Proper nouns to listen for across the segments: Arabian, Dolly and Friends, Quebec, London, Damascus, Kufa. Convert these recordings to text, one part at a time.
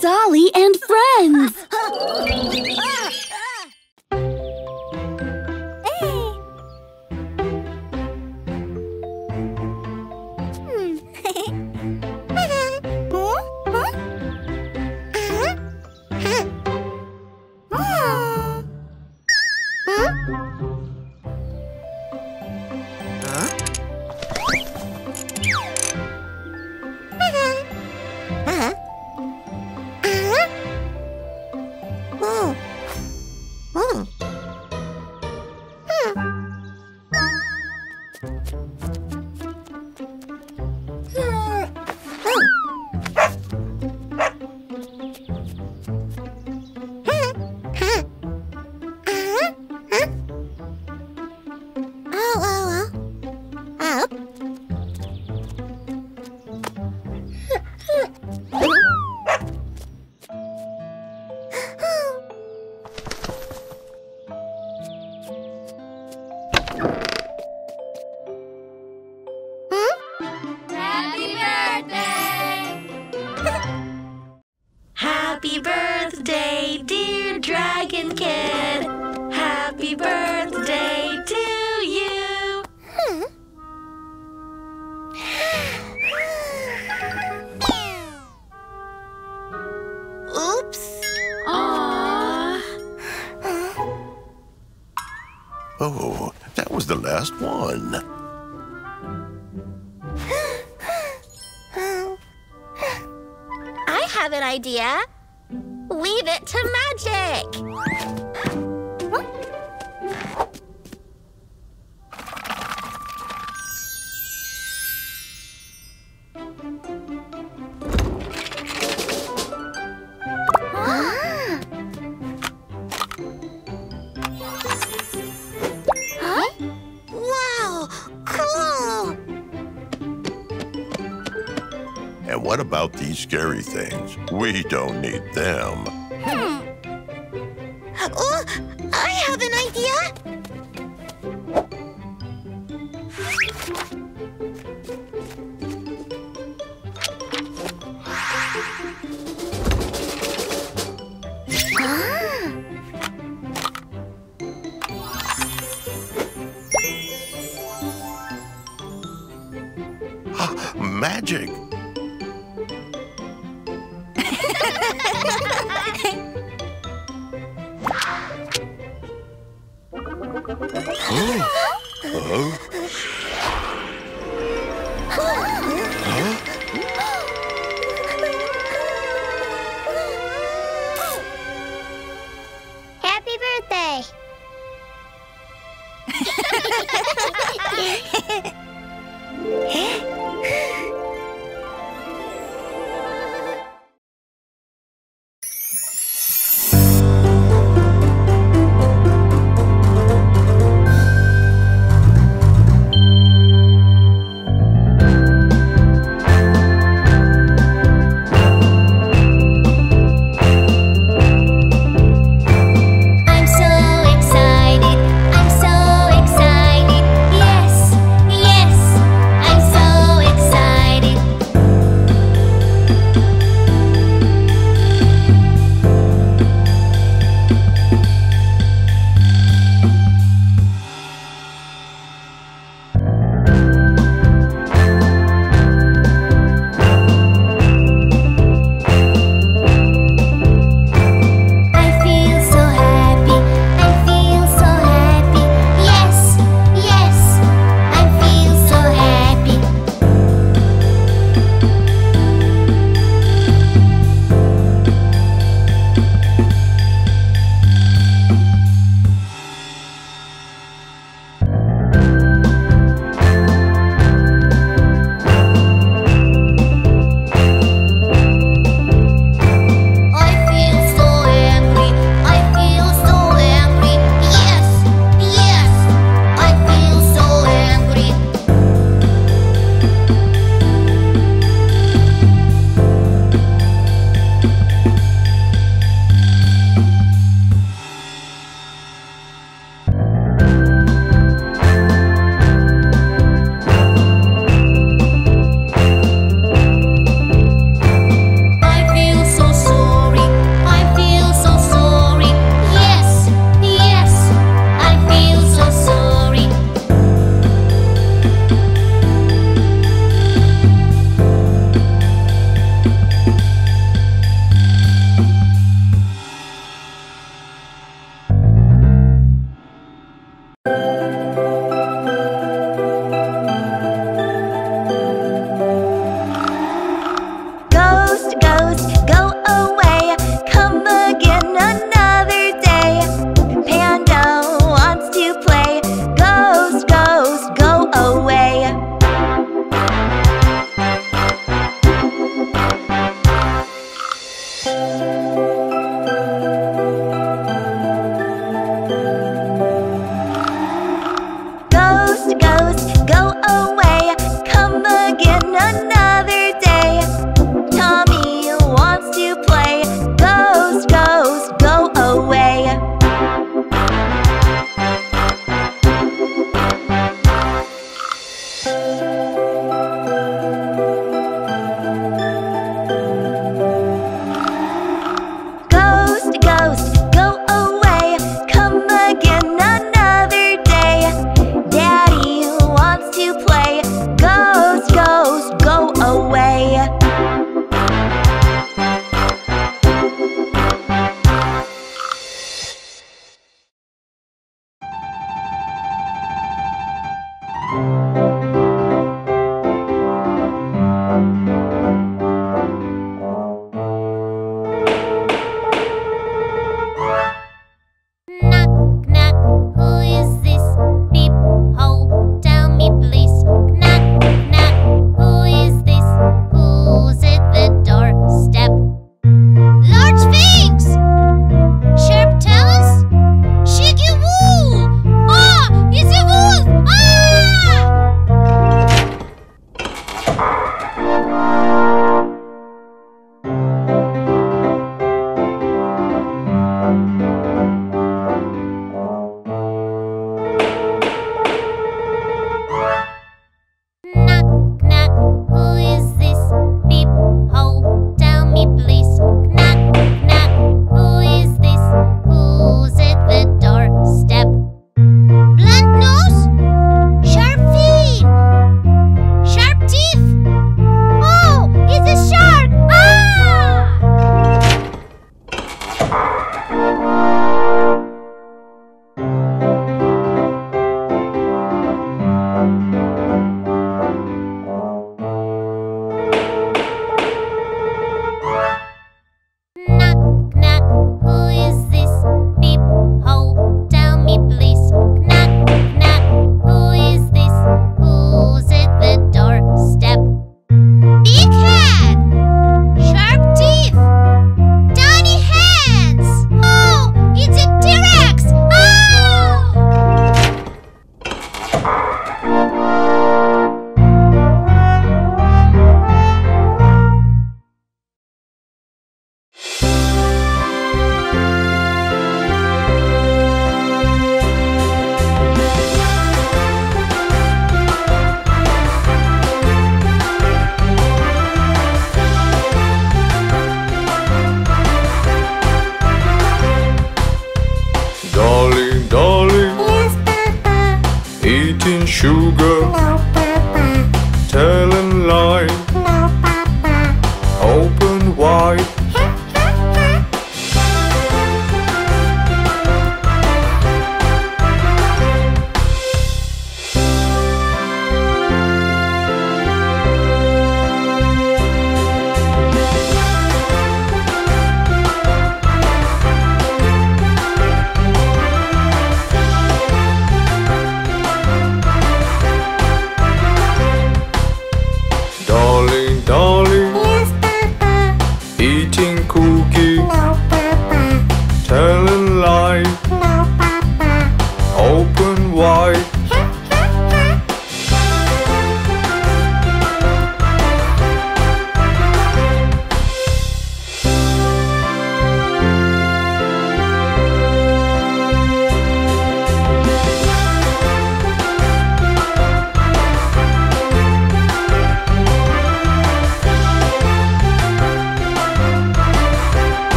Dolly and Friends! Oh, that was the last one. I have an idea. Leave it to magic. What about these scary things? We don't need them. Oh, I have an idea. Magic!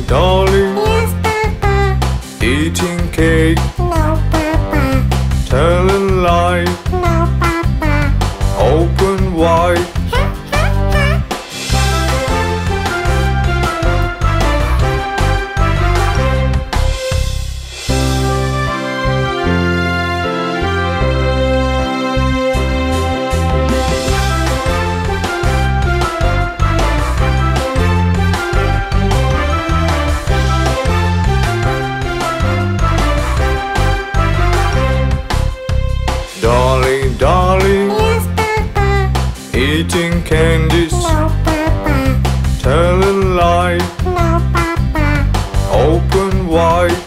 Dolly, yes, Papa. Eating candies. No. Telling lies. No, Papa. Open wide.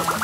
Oh!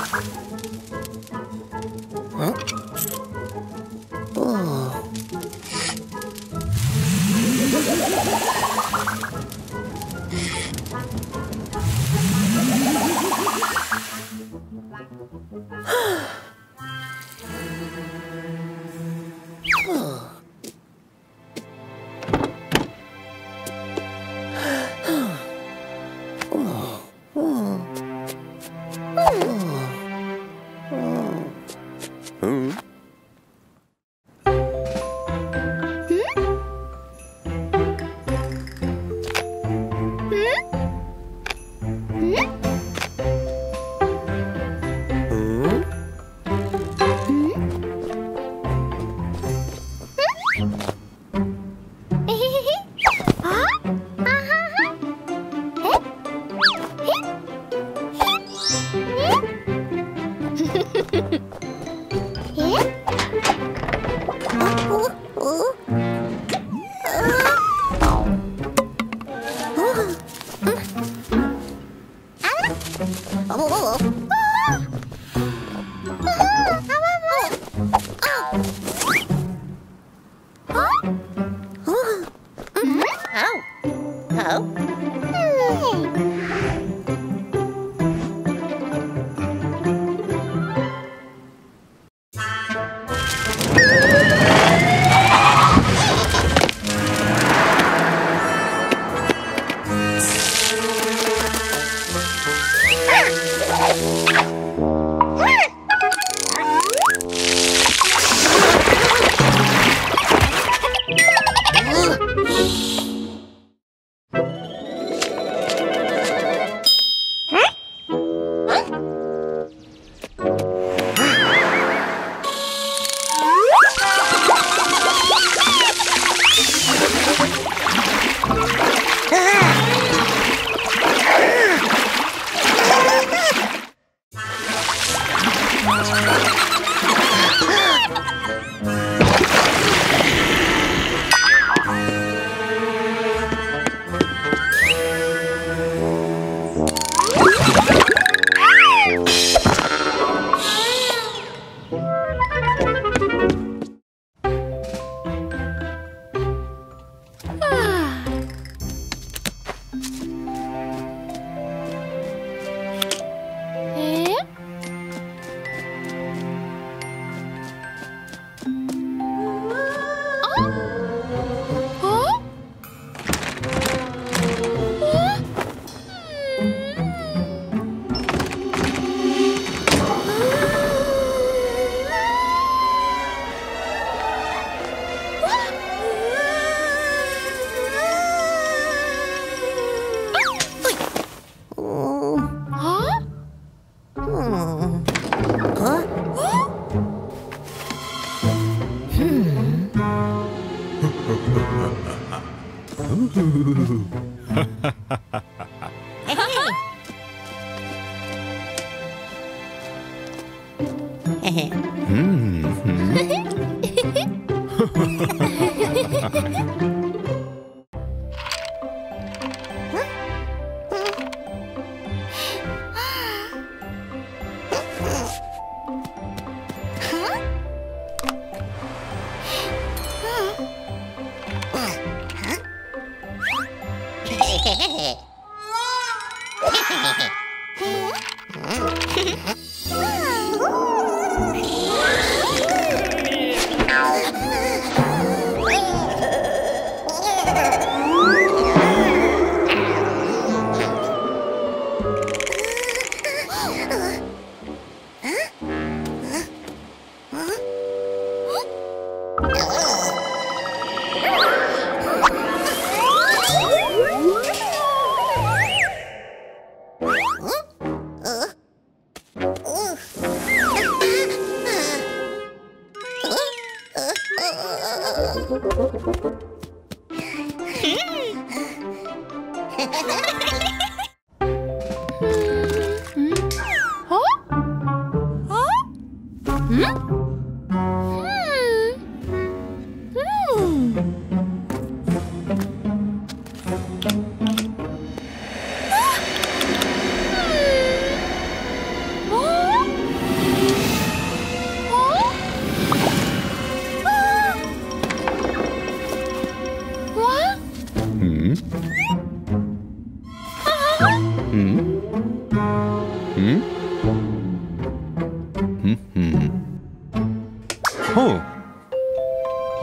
Oh.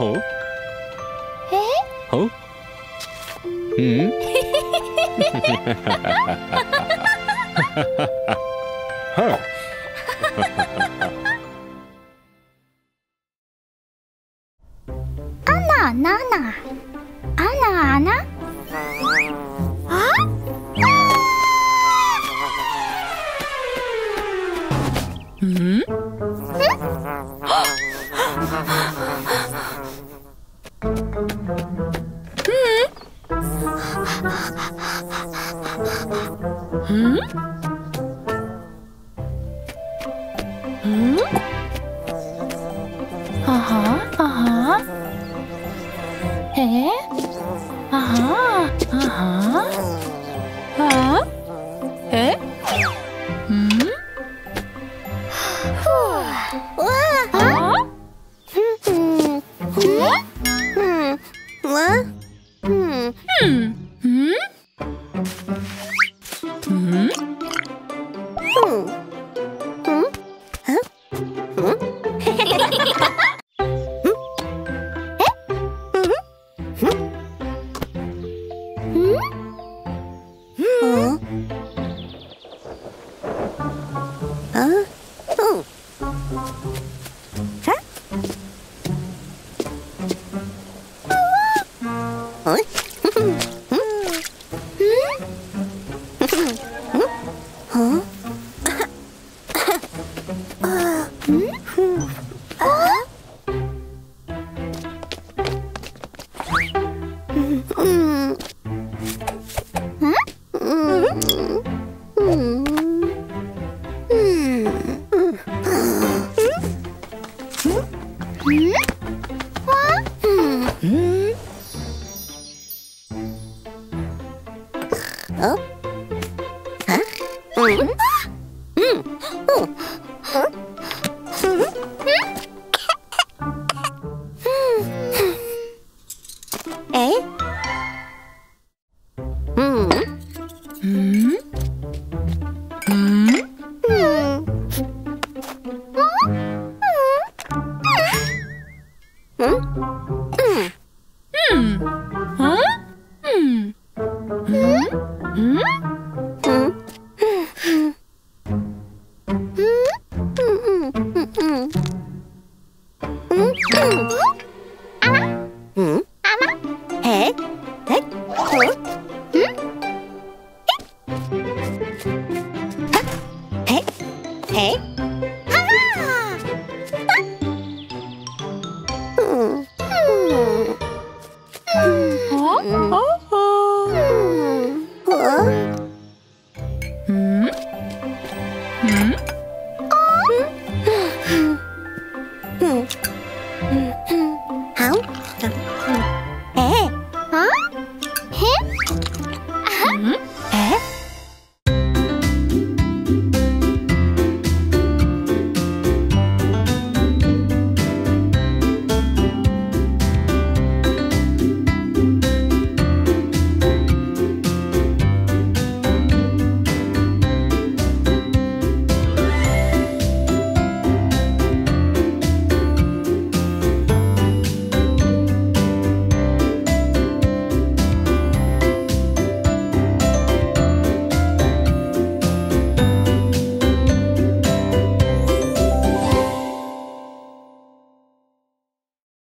Oh. Oh. Hmm. Huh. Anna, Nana. Anna, Anna. Huh? Hmm? Hmm? Hmm? Hmm? Uh-huh, uh-huh. Eh? Uh-huh, uh-huh. Huh? Eh? Hmm? Hmm?